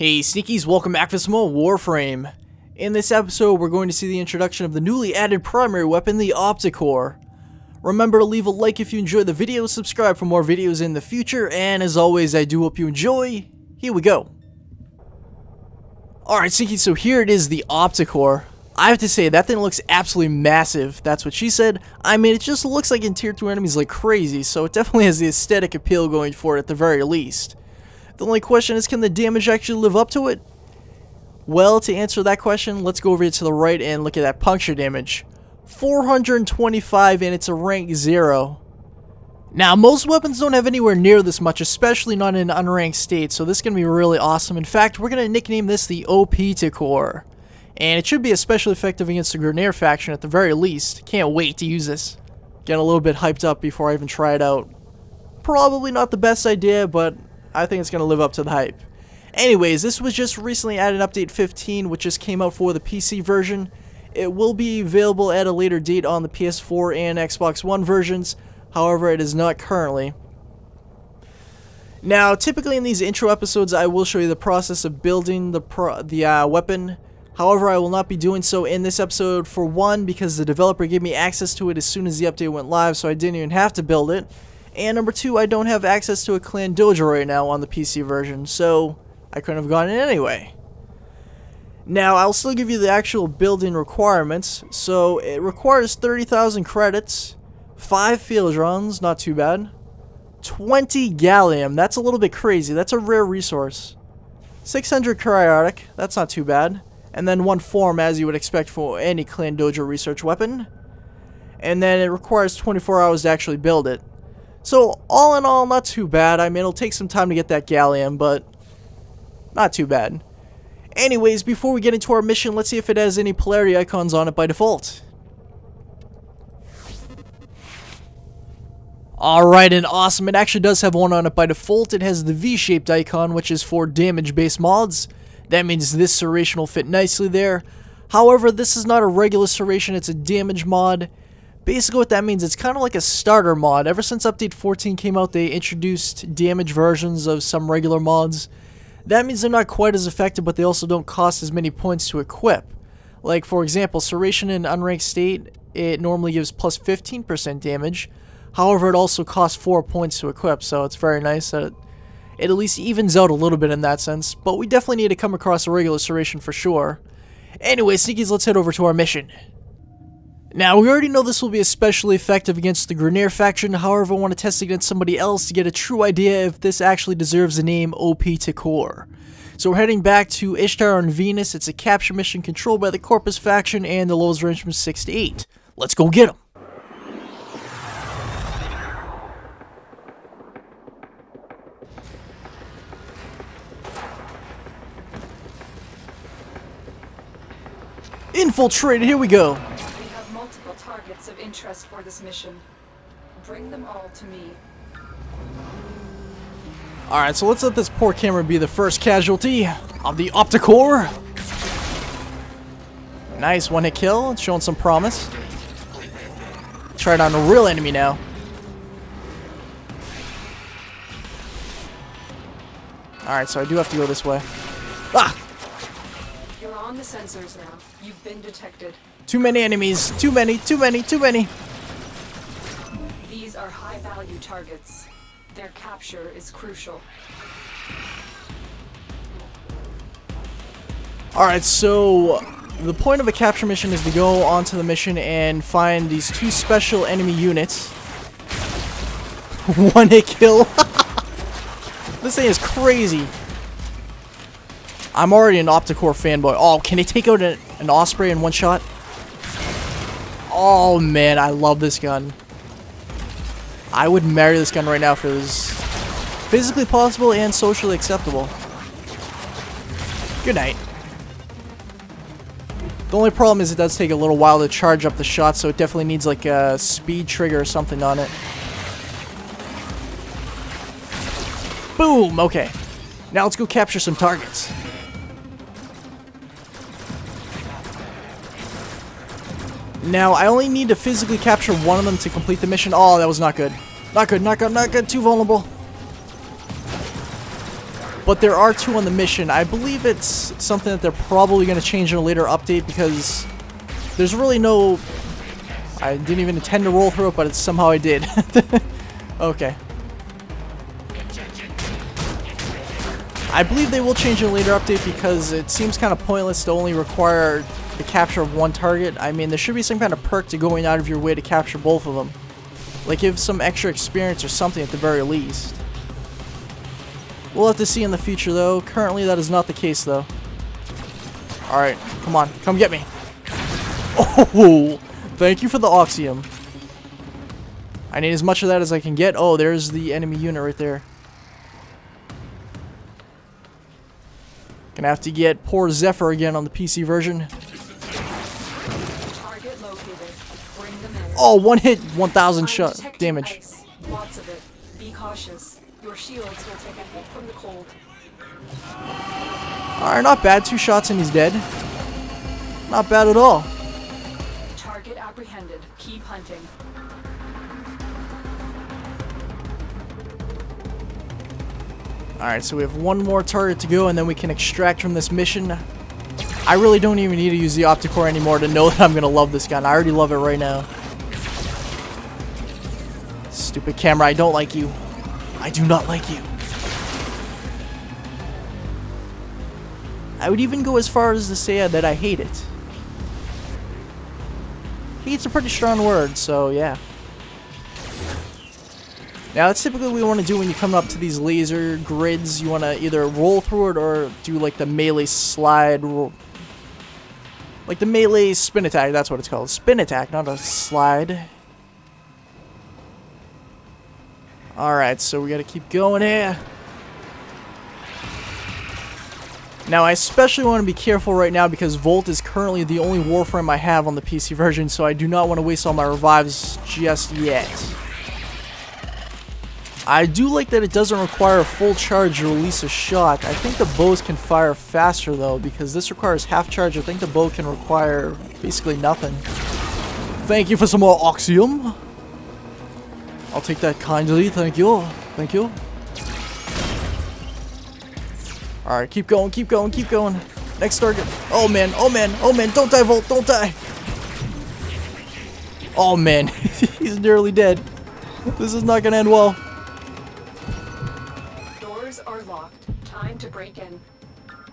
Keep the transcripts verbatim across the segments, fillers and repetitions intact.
Hey Sneakies, welcome back for some more Warframe. In this episode, we're going to see the introduction of the newly added primary weapon, the Opticor. Remember to leave a like if you enjoyed the video, subscribe for more videos in the future, and as always, I do hope you enjoy. Here we go. Alright Sneakies, so here it is, the Opticor. I have to say, that thing looks absolutely massive. That's what she said. I mean, it just looks like in tier two enemies like crazy, so it definitely has the aesthetic appeal going for it at the very least. The only question is, can the damage actually live up to it? Well, to answer that question, let's go over here to the right and look at that puncture damage. four hundred twenty-five, and it's a rank zero. Now, most weapons don't have anywhere near this much, especially not in an unranked state, so this is going to be really awesome. In fact, we're going to nickname this the Opticor. And it should be especially effective against the Grineer faction at the very least. Can't wait to use this. Getting a little bit hyped up before I even try it out. Probably not the best idea, but I think it's going to live up to the hype. Anyways, this was just recently added update fifteen, which just came out for the P C version. It will be available at a later date on the P S four and Xbox One versions, however it is not currently. Now, typically in these intro episodes I will show you the process of building the, pro the uh, weapon. However, I will not be doing so in this episode, for one, because the developer gave me access to it as soon as the update went live, so I didn't even have to build it. And number two, I don't have access to a clan dojo right now on the P C version, so I couldn't have gotten it anyway. Now, I'll still give you the actual building requirements. So it requires thirty thousand credits, five field rounds, not too bad, twenty gallium, that's a little bit crazy, that's a rare resource, six hundred cryotic, that's not too bad, and then one form, as you would expect for any clan dojo research weapon, and then it requires twenty-four hours to actually build it. So, all in all, not too bad. I mean, it'll take some time to get that gallium, but not too bad. Anyways, before we get into our mission, let's see if it has any polarity icons on it by default. Alright, and awesome. It actually does have one on it by default. It has the V-shaped icon, which is for damage-based mods. That means this serration will fit nicely there. However, this is not a regular serration, it's a damage mod. Basically what that means, it's kind of like a starter mod. Ever since update fourteen came out, they introduced damage versions of some regular mods. That means they're not quite as effective, but they also don't cost as many points to equip. Like, for example, Serration in unranked state, it normally gives plus fifteen percent damage. However, it also costs four points to equip, so it's very nice that it, it at least evens out a little bit in that sense. But we definitely need to come across a regular Serration for sure. Anyway, Sneakies, let's head over to our mission. Now, we already know this will be especially effective against the Grineer faction. However, I want to test against somebody else to get a true idea if this actually deserves the name Opticor. So we're heading back to Ishtar on Venus. It's a capture mission controlled by the Corpus faction, and the lowest range from six to eight. Let's go get them! Infiltrated, here we go! Targets of interest for this mission. Bring them all to me. Alright, so let's let this poor camera be the first casualty of the Opticor. Nice one hit kill. It's showing some promise. Try it on a real enemy now. Alright, so I do have to go this way. Ah! You're on the sensors now. You've been detected. Too many enemies. Too many, too many, too many. These are high-value targets. Their capture is crucial. Alright, so the point of a capture mission is to go onto the mission and find these two special enemy units. One hit kill. This thing is crazy. I'm already an Opticor fanboy. Oh, can they take out an, an Osprey in one shot? Oh man, I love this gun. I would marry this gun right now if it was physically possible and socially acceptable. Good night. The only problem is it does take a little while to charge up the shot, so it definitely needs like a speed trigger or something on it. Boom! Okay. Now let's go capture some targets. Now, I only need to physically capture one of them to complete the mission. Oh, that was not good. Not good, not good, not good. Too vulnerable. but there are two on the mission. I believe it's something that they're probably going to change in a later update because there's really no... I didn't even intend to roll through it, but it's somehow I did. Okay. I believe they will change in a later update because it seems kind of pointless to only require the capture of one target. I mean, there should be some kind of perk to going out of your way to capture both of them. Like, give some extra experience or something at the very least. We'll have to see in the future, though. Currently, that is not the case, though. Alright, come on. Come get me. Oh, thank you for the Oxium. I need as much of that as I can get. Oh, there's the enemy unit right there. Gonna have to get poor Zephyr again on the P C version. Oh, one hit, one thousand shot damage. Lots of it. Be cautious. Your shields will take a hit from the cold. Alright, not bad. Two shots and he's dead. Not bad at all. Target apprehended. Keep hunting. Alright, so we have one more target to go and then we can extract from this mission. I really don't even need to use the Opticor anymore to know that I'm gonna love this gun. I already love it right now. Stupid camera, I don't like you. I do not like you. I would even go as far as to say that I hate it. Hate's a pretty strong word, so yeah. Now that's typically what we want to do when you come up to these laser grids. You want to either roll through it or do like the melee slide roll. Like the melee spin attack, that's what it's called. Spin attack, not a slide. Alright, so we gotta keep going here. Now, I especially want to be careful right now because Volt is currently the only Warframe I have on the P C version, so I do not want to waste all my revives just yet. I do like that it doesn't require a full charge to release a shot. I think the bows can fire faster though, because this requires half charge. I think the bow can require basically nothing. Thank you for some more Oxium. I'll take that kindly, thank you, thank you. Alright, keep going, keep going, keep going. Next target. Oh man, oh man, oh man, don't die Volt, don't die. Oh man, he's nearly dead. This is not gonna end well. Doors are locked, time to break in.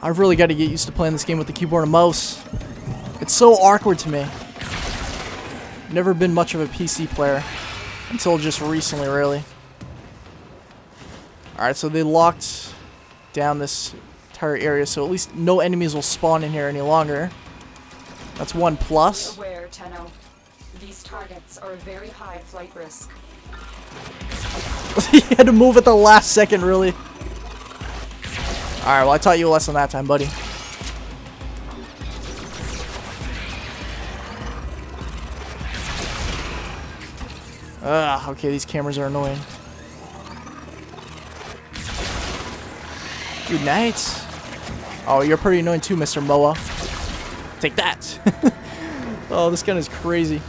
I've really got to get used to playing this game with the keyboard and mouse. It's so awkward to me. Never been much of a P C player. Until just recently, really. Alright, so they locked down this entire area, so at least no enemies will spawn in here any longer. That's one plus. Be aware, Tenno. These targets are a very high flight risk. He had to move at the last second, really. Alright, well I taught you a lesson that time, buddy. Ugh, okay, these cameras are annoying. Good night. Oh, you're pretty annoying too, Mister Moa. Take that. Oh, this gun is crazy.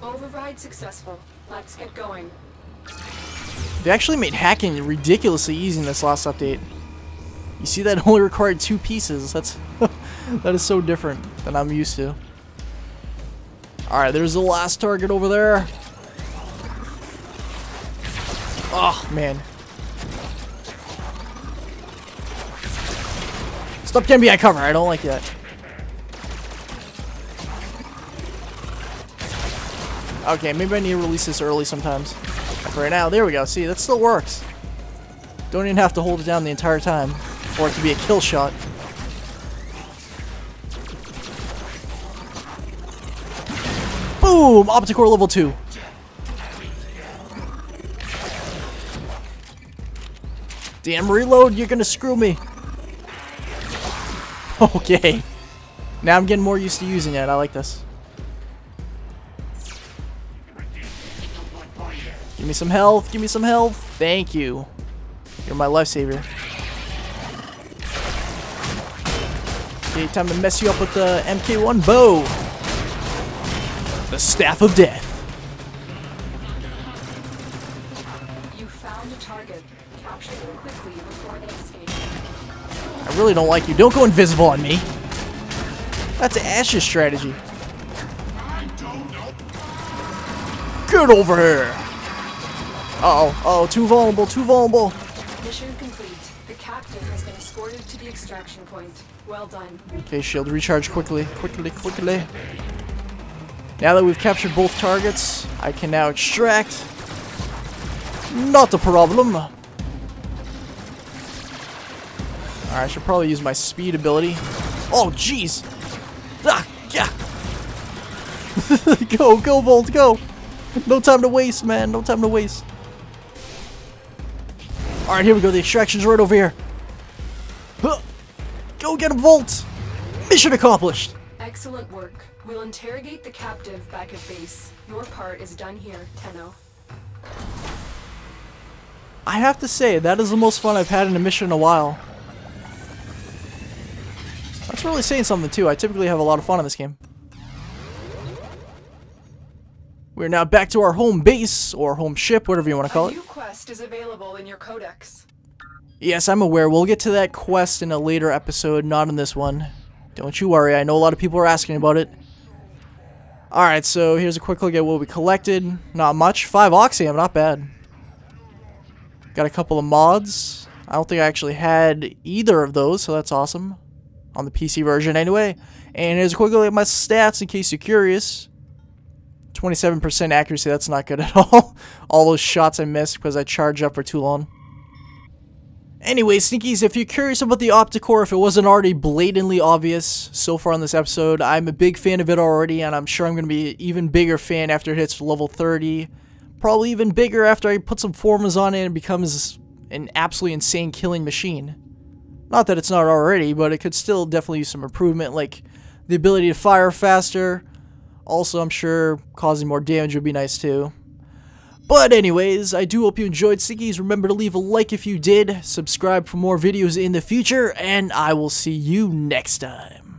Override successful. Let's get going. They actually made hacking ridiculously easy in this last update. You see, that only required two pieces. That's that is so different than I'm used to. Alright, there's the last target over there. Oh, man. Stop getting behind cover. I don't like that. Okay, maybe I need to release this early sometimes. For right now, there we go. See, that still works. Don't even have to hold it down the entire time. Or it could be a kill shot. Boom! Opticor level two. Damn reload, you're gonna screw me. Okay. Now I'm getting more used to using it. I like this. Give me some health, give me some health. Thank you. You're my lifesaver. Okay, time to mess you up with the M K one bow. The Staff of Death. really don't like you. Don't go invisible on me. That's Ash's strategy. Get over here. Uh-oh. Oh, too vulnerable, too vulnerable. Mission complete. The captain has been escorted to the extraction point. Well done. Okay, shield recharge quickly. Quickly, quickly. Now that we've captured both targets, I can now extract. Not a problem. Alright, I should probably use my speed ability. Oh, jeez. Ah, yeah. Go, go, Volt, go. No time to waste, man. No time to waste. Alright, here we go. The extraction's right over here. Huh. Go get him, Volt. Mission accomplished. Excellent work. We'll interrogate the captive back at base. Your part is done here, Tenno. I have to say, that is the most fun I've had in a mission in a while. That's really saying something, too. I typically have a lot of fun in this game. We're now back to our home base, or home ship, whatever you want to call it. A new quest is available in your codex. Yes, I'm aware. We'll get to that quest in a later episode, not in this one. Don't you worry, I know a lot of people are asking about it. Alright, so here's a quick look at what we collected. Not much. Five Oxium, not bad. Got a couple of mods. I don't think I actually had either of those, so that's awesome. On the P C version, anyway. And here's a quick look at my stats, in case you're curious. twenty-seven percent accuracy, that's not good at all. All those shots I missed because I charged up for too long. Anyway, Sneakies, if you're curious about the Opticor, if it wasn't already blatantly obvious so far on this episode, I'm a big fan of it already, and I'm sure I'm going to be an even bigger fan after it hits level thirty. Probably even bigger after I put some Formas on it and it becomes an absolutely insane killing machine. Not that it's not already, but it could still definitely use some improvement, like the ability to fire faster. Also, I'm sure causing more damage would be nice too. But anyways, I do hope you enjoyed, Sneakies. Remember to leave a like if you did, subscribe for more videos in the future, and I will see you next time.